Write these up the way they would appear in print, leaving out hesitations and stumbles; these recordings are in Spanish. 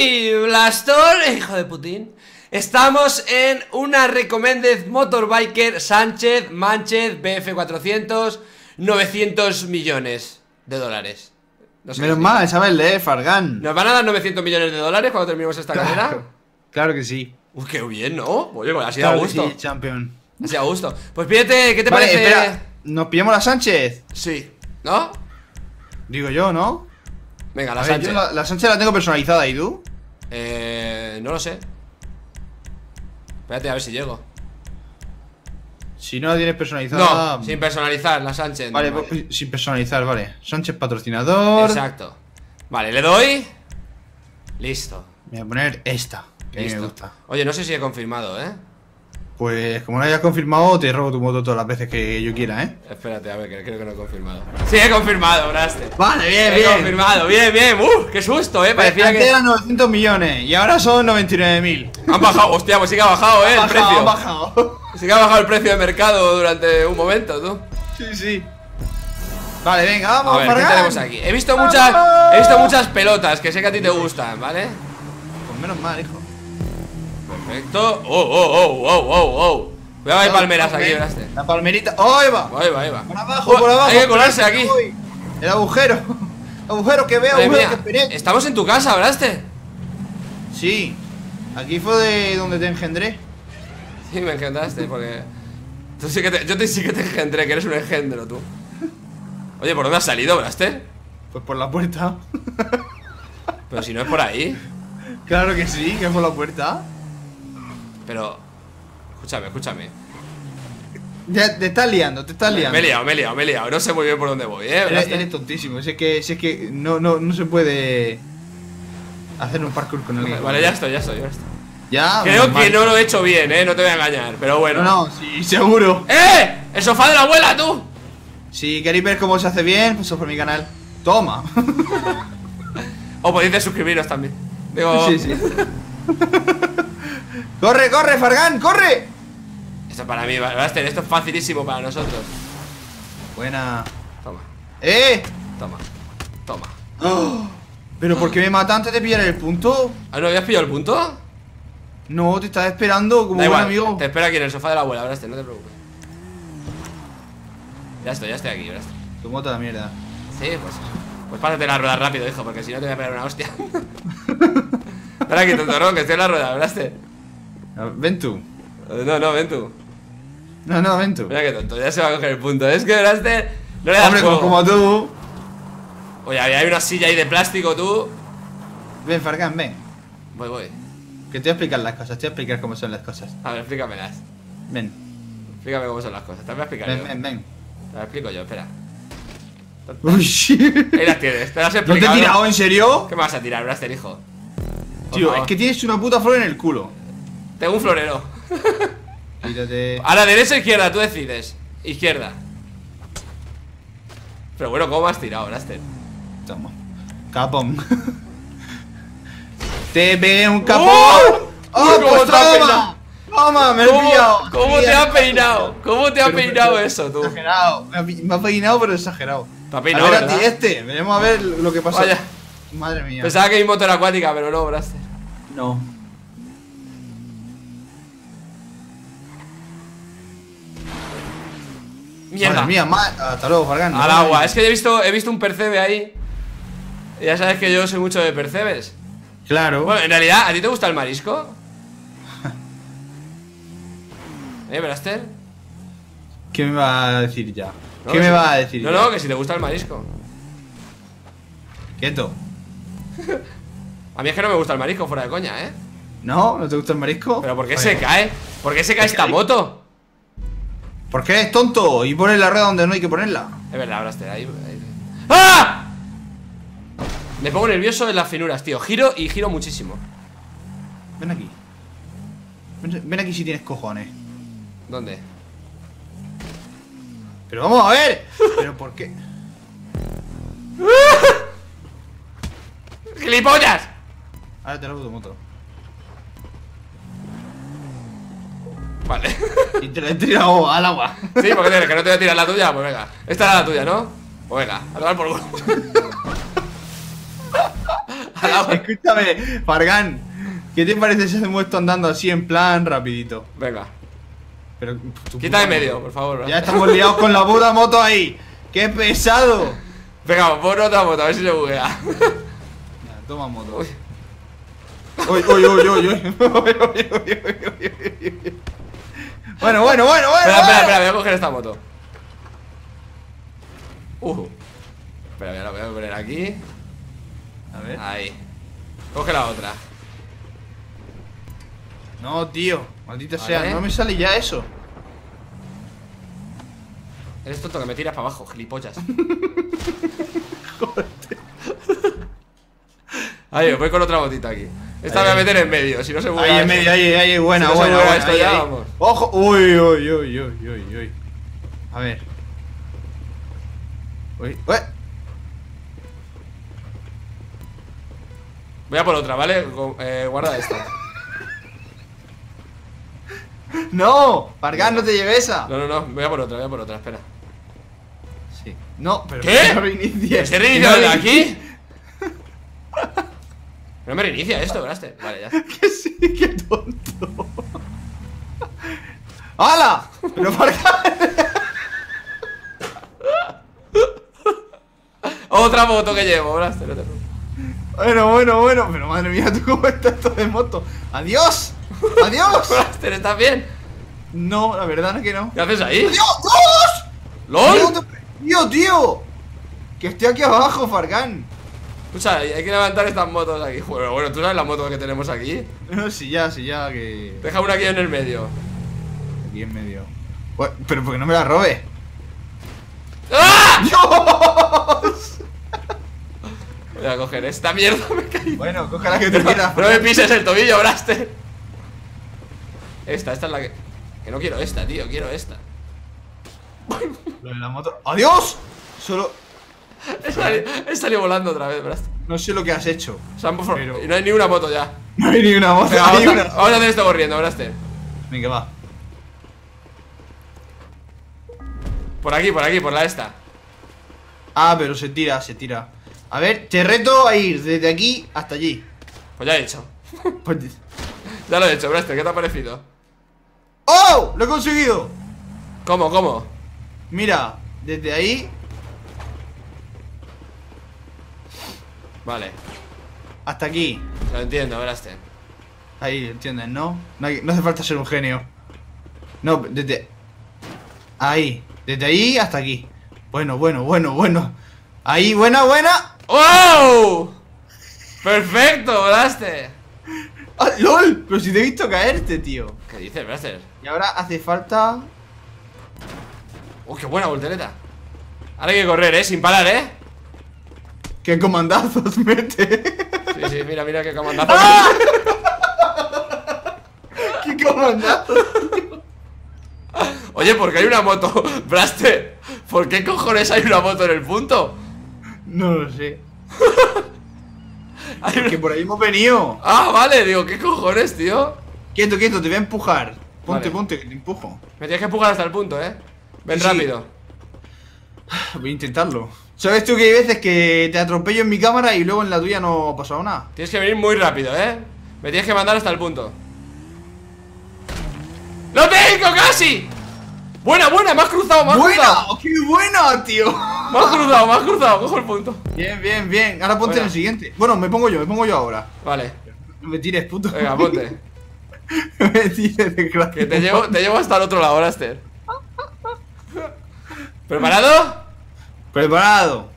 ¡Uy! Blastor, hijo de Putin. Estamos en una recommended motorbiker Sánchez, Manchez, BF400, 900 millones de dólares. No sé. Menos mal, ¿sabes? Lee, Fargan. ¿Nos van a dar 900 millones de dólares cuando terminemos esta carrera? Claro que sí. Uy, qué bien, ¿no? Oye, pues así da gusto. Sí, champion. Así da gusto. Pues pídete, ¿qué te parece? Espera. ¿Nos pillamos la Sánchez? Sí. ¿No? Digo yo, ¿no? Venga, la Sánchez. La Sánchez la tengo personalizada, ¿y tú? No lo sé. Espérate a ver si llego. Si no la tienes personalizada... No, sin personalizar, la Sánchez. Vale, no, vale. Sin personalizar, vale. Sánchez patrocinador... Exacto. Vale, le doy... Listo. Voy a poner esta, que me gusta. Oye, no sé si he confirmado, ¿eh? Pues como no hayas confirmado, te robo tu moto todas las veces que yo quiera, ¿eh? Espérate, a ver, que creo que no he confirmado. Sí, he confirmado, Braster. Vale, bien, bien. He confirmado, bien, bien. Qué susto, parecía que... Antes eran 900 millones y ahora son 99.000. Han bajado, hostia, pues sí que ha bajado, el precio. Han bajado. Sí que ha bajado el precio de mercado durante un momento, tú. Sí, sí. Vale, venga, vamos, a ver, ¿qué tenemos aquí? He visto muchas pelotas que sé que a ti te gustan, ¿vale? Pues menos mal, hijo. Perfecto. Oh. Cuidado, hay palmeras aquí, Braster. La palmerita. ¡Oh, ahí va! Ahí va. Por abajo, por abajo. Hay que colarse aquí. El agujero. El agujero que veo, agujero que esperé. Estamos en tu casa, Braster. Sí. Aquí fue de donde te engendré. Sí, me engendraste, porque. Tú sí que te... Yo sí que te engendré, que eres un engendro, tú. Oye, ¿por dónde has salido, Braster? Pues por la puerta. Pero si no es por ahí. Claro que sí, que es por la puerta. Pero... Escúchame. Ya, te estás liando. Me he liado. No sé muy bien por dónde voy, Eres tontísimo. Si es que no se puede hacer un parkour con alguien. Vale, ya estoy. Ya, creo que no lo he hecho bien, no te voy a engañar. Pero bueno. No, sí, seguro. El sofá de la abuela, tú. Si queréis ver cómo se hace bien, pues por mi canal. Toma. O podéis suscribiros también. Digo... Sí. ¡Corre, Fargan! ¡Corre! Esto para mí, Braster, esto es facilísimo para nosotros. Buena. Toma. Toma. ¿Pero por qué me mata antes de pillar el punto? ¿Ah, no habías pillado el punto? No, te estaba esperando como un buen amigo. Te espera aquí en el sofá de la abuela, Braster, no te preocupes. Ya estoy aquí, Braster. Tu moto la mierda. Sí, pues pásate la rueda rápido, hijo, porque si no te voy a pegar una hostia. Espera aquí, tontorón, que estoy en la rueda, Braster. Ven tú. No, ven tú. No, ven tú. Mira que tonto, ya se va a coger el punto. Es que Braster no le das. Hombre, como tú. Oye, hay una silla ahí de plástico, tú. Ven, Fargan, ven. Voy. Que te voy a explicar las cosas, te voy a explicar cómo son las cosas. A ver, explícamelas. Ven. Explícame cómo son las cosas, te voy a explicar. Ven. Te las explico yo, espera. Ahí las tienes, te las he explicado. ¿No te he tirado, en serio? ¿Qué me vas a tirar, Braster, hijo? Tío, es que tienes una puta flor en el culo. Tengo un florero. Tírate. A la derecha o izquierda, tú decides. Izquierda. Pero bueno, ¿cómo has tirado, Braster? Toma. Capón. Te pegué un capón. Pues toma, me lo he pillado. ¿Cómo te ha peinado? ¿Cómo te ha peinado eso, tú? Exagerado. Me ha peinado, pero exagerado. Te ha peinado, a ti este. Veremos a ver lo que pasa. Vaya. Madre mía. Pensaba que hay moto acuática, pero no, Braster. No. Mierda. Madre mía, hasta luego, Fargan. Al agua, es que he visto un percebe ahí. Ya sabes que yo soy mucho de percebes. Claro. Bueno, en realidad, ¿a ti te gusta el marisco? Braster. ¿Qué me va a decir ya? No, ¿qué me va a decir? No, que si te gusta el marisco. Quieto. A mí es que no me gusta el marisco, fuera de coña, ¿No te gusta el marisco? Pero ¿por qué se cae? ¿Por qué se cae esta moto? Porque eres tonto y pones la rueda donde no hay que ponerla. Es verdad, Braster, ahí. ¡Ah! Me pongo nervioso en las finuras, tío. Giro muchísimo. Ven aquí. Ven aquí si tienes cojones. ¿Dónde? Pero vamos a ver. ¿Pero por qué? ¡Gilipollas! Ahora te lo hago tu moto. Vale. Y te la he tirado al agua. Sí, porque que no te voy a tirar la tuya, pues venga. Esta era la tuya, ¿no? Pues venga, a tomar por culo. Escúchame, Fargan, ¿qué te parece si hacemos esto andando así en plan rapidito? Venga. Pero, quita de medio, por favor. Ya estamos liados con la puta moto ahí. ¡Qué pesado! Venga, pon otra moto, a ver si se buguea. Ya, toma moto. Uy. Bueno. Espera, voy a coger esta moto. Espera, la voy a poner aquí. A ver. Ahí. Coge la otra. No, tío. Maldita sea, no me sale ya eso. Eres tonto que me tiras para abajo, gilipollas. Joder. Ahí, voy con otra botita aquí. Esta me voy a meter en medio, si no se mueve. Ahí, en medio, ahí, buena. Esto ya, vamos. Ojo. Uy. A ver. Uy. Voy a por otra, ¿vale? Guarda esta. ¡No! Fargan, no te lleves esa. No, voy a por otra, espera. Sí. No, pero ¿qué? No reinicies. ¿Te reinicias de aquí? No me reinicia esto, Braster. Vale, ya. Que sí, qué tonto. ¡Hala! Pero Fargan. Otra moto que llevo, Braster, no te preocupes. Bueno, pero madre mía, tú cómo estás todo de moto. ¡Adiós! ¡Adiós! Braster, ¿estás bien? No, la verdad es que no. ¿Qué haces ahí? ¡Adiós! ¡Lol! ¡Tío! Que estoy aquí abajo, Fargan. Escucha, hay que levantar estas motos aquí. Bueno, ¿tú sabes las motos que tenemos aquí? No, sí ya, que... Deja una aquí en el medio. Aquí en medio. Bueno, pero porque no me la robes. ¡Ah! ¡Dios! Voy a coger esta mierda, me caí. Bueno, coge la que te quieras. No me pises el tobillo, Braster. Esta es la que... Que no quiero esta, tío, quiero esta. Lo de la moto... ¡Adiós! Solo... He salido volando otra vez, Braster. No sé lo que has hecho. Pero... No hay ni una moto ya. No hay ni una moto. Venga, vamos a hacer esto corriendo, Braster. Venga, va. Por aquí, por la esta. Ah, pero se tira. A ver, te reto a ir desde aquí hasta allí. Pues ya he hecho. Ya lo he hecho, Braster, ¿qué te ha parecido? ¡Oh! ¡Lo he conseguido! ¿Cómo? Mira, desde ahí. Vale. Hasta aquí. Lo entiendo, Braster. Ahí, lo entiendes, ¿no? No hace falta ser un genio. No, desde... Ahí. Desde ahí hasta aquí. Bueno. Ahí, buena. ¡Wow! ¡Perfecto, Braster! ¡Ah, LOL! Pero si te he visto caerte, tío. ¿Qué dices, Braster? Y ahora hace falta... ¡Oh, qué buena voltereta! Ahora hay que correr, sin parar, ¡Qué comandazos mete! Sí, mira qué comandazos. ¡Ah! ¡Qué comandazos! Oye, ¿por qué hay una moto, Braster? ¿Por qué cojones hay una moto en el punto? No lo sé. Porque por ahí hemos venido. Ah, vale, digo, ¿qué cojones, tío? Quieto, te voy a empujar. Ponte, que te empujo. Me tienes que empujar hasta el punto, Ven rápido. Voy a intentarlo. ¿Sabes tú que hay veces que te atropello en mi cámara y luego en la tuya no ha pasado nada? Tienes que venir muy rápido, Me tienes que mandar hasta el punto. ¡Lo tengo casi! Buena, me has cruzado. ¡Qué buena, tío! Me has cruzado, cojo el punto. Bien, ahora ponte en el siguiente. Bueno, me pongo yo ahora. Vale. No me tires, puto. Venga, ponte. No me tires, desgraciado. Que te llevo hasta el otro lado, Braster. ¿Preparado?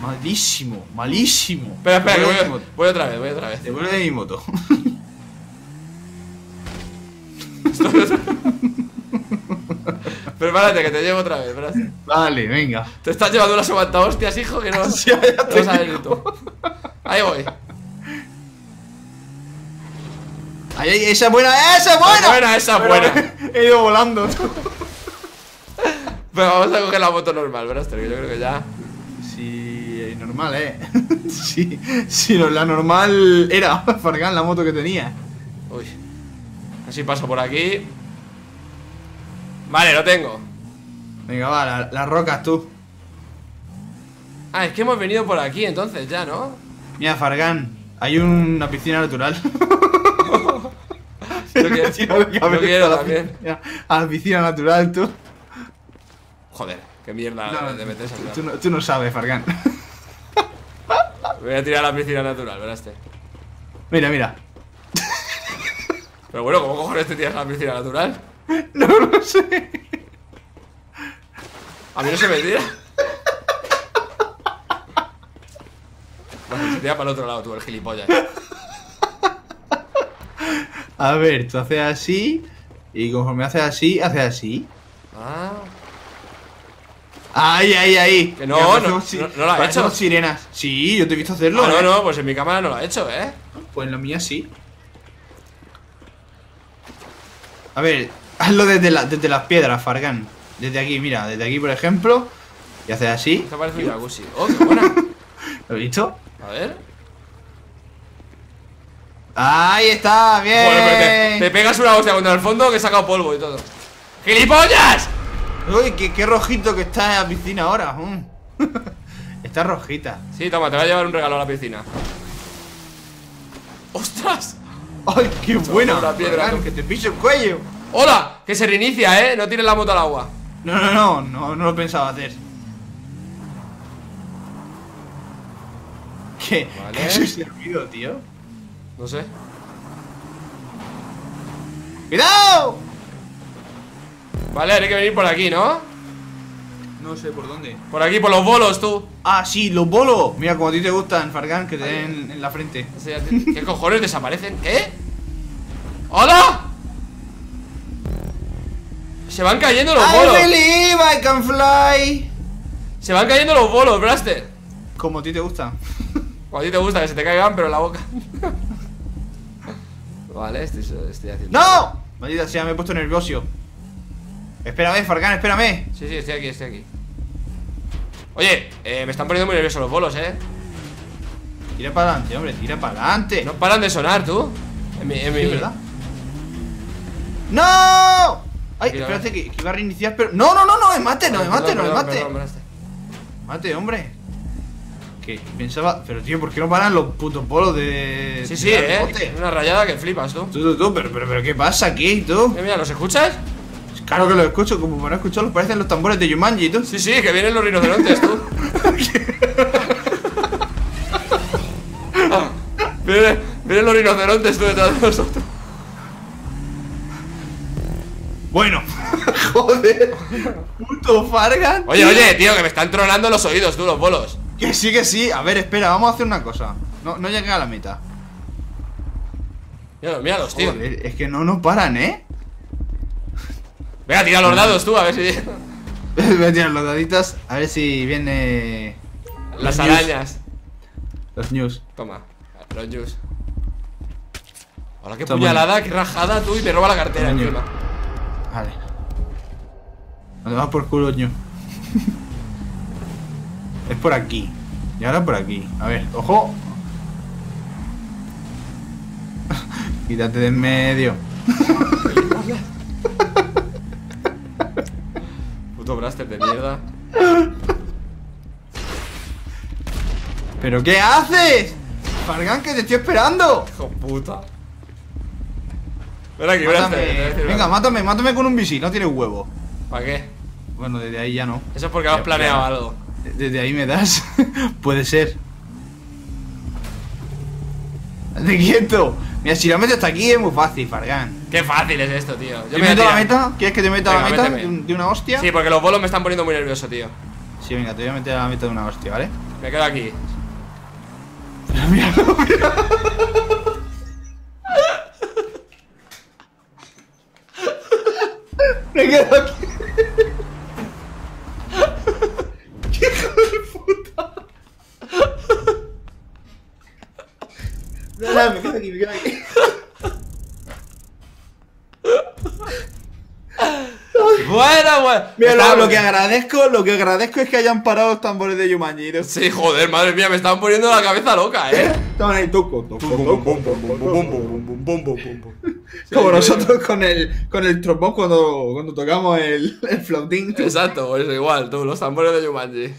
Malísimo. Espera, que voy otra vez. Te vuelvo de mi moto. Prepárate, que te llevo otra vez, Braster. Vale, venga. Te estás llevando unas aguanta hostias, hijo, que no vas a ver tú. Ahí voy. Ahí, ¡Esa es buena! He ido volando. Pero vamos a coger la moto normal, Braster, que yo creo que ya... Sí, normal, Sí, la normal era Fargan, la moto que tenía. Uy. Así paso por aquí. Vale, lo tengo. Venga, va, las rocas, tú. Ah, es que hemos venido por aquí entonces ya, ¿no? Mira, Fargan, hay una piscina natural. Yo quiero también. A la piscina natural, tú. Joder, qué mierda de meterse. Tú no sabes, Fargan. Voy a tirar a la piscina natural, verás. Mira, mira. Pero bueno, ¿cómo cojones te tiras a la piscina natural? No lo sé. A mí no se me tira. Bueno, se tira para el otro lado tú, el gilipollas. A ver, tú haces así. Y conforme haces así, haces así. Ah. ¡Ay, ay, ay! Que no, no lo ha hecho. Sirenas. Sí, yo te he visto hacerlo. Ah, no, pues en mi cámara no lo ha hecho, ¿eh? Pues en la mía sí. A ver, hazlo desde las piedras, Fargan. Desde aquí, mira, desde aquí, por ejemplo. Y haces así. Esto parece un jacuzzi. ¡Oh, qué buena! ¿Lo has visto? A ver. ¡Ahí está! ¡Bien! Bueno, pero te pegas una hostia contra el fondo que he sacado polvo y todo. ¡Gilipollas! Uy, qué rojito que está en la piscina ahora. Está rojita. Sí, toma, te voy a llevar un regalo a la piscina. ¡Ostras! ¡Ay, qué buena! La piedra, Fargan, que te piso el cuello. ¡Hola! Que se reinicia, ¿eh? No tires la moto al agua. No lo pensaba hacer. ¿Qué? Vale. ¿Qué es ese ruido, tío? No sé. ¡Cuidado! Vale, hay que venir por aquí, ¿no? No sé por dónde. Por aquí, por los bolos, tú. Ah, sí, los bolos. Mira, como a ti te gustan, Fargan, que te den en la frente. ¿Qué cojones desaparecen? ¿Qué? ¡Hola! Se van cayendo los bolos. I believe I can fly. Se van cayendo los bolos, Braster. Como a ti te gusta. Como a ti te gusta, que se te caigan, pero en la boca. Vale, estoy haciendo... ¡No! Maldita sea, me he puesto nervioso. Espérame, Fargan, espérame. Sí, estoy aquí. Oye, me están poniendo muy nerviosos los bolos, Tira para adelante, hombre, tira para adelante. No paran de sonar, tú. Sí, ¿verdad? ¡No! Ay, espérate, que iba a reiniciar, pero... No, es mate, hombre. Que pensaba... Pero tío, ¿por qué no paran los putos bolos de... Sí, una rayada que flipas, tú. Tú, pero ¿qué pasa aquí, tú? Mira, ¿los escuchas? Claro que los escucho, como para escucharlos parecen los tambores de Jumanji, tú. Sí, que vienen los rinocerontes, tú. Vienen los rinocerontes, tú, detrás de nosotros. Bueno, joder, puto Fargan. Oye, tío, que me están tronando los oídos, tú, los bolos. Que sí. A ver, espera, vamos a hacer una cosa. No llegué a la meta. Míralos, tío. Joder, es que no paran, Venga, tira los dados, tú, a ver si... Voy a tirar los daditos, a ver si viene... Las arañas. Los news. Toma, los news. Hola, qué puñalada, qué rajada, tú, y te roba la cartera encima. Vale. Nos vamos por culo, ño. Es por aquí. Y ahora por aquí. A ver, ojo. Quítate de en medio. Puto Braster de mierda. ¿Pero qué haces? Fargan, que te estoy esperando. Hijo puta. Ven aquí, Braster. Venga, mátame con un bici, no tienes huevo. ¿Para qué? Bueno, desde ahí ya no. Eso es porque has planeado algo. Desde ahí me das. Puede ser. ¡Hazte quieto! Mira, si la meta hasta aquí es muy fácil, Fargan. Qué fácil es esto, tío. ¿Te meto la meta? ¿Quieres que te meta la meta de una hostia? Sí, porque los bolos me están poniendo muy nervioso, tío. Sí, venga, te voy a meter a la meta de una hostia, ¿vale? Me quedo aquí. Mira. Me quedo aquí. ¡Qué hijo de puta! No, me quedo aquí. Bueno. Mira, lo que agradezco es que hayan parado los tambores de Jumanji. Sí, joder, madre mía, me estaban poniendo la cabeza loca, Estaban ahí, toco. Como nosotros con el trombón cuando tocamos el flautín. Exacto, pues igual, tú, los tambores de Jumanji.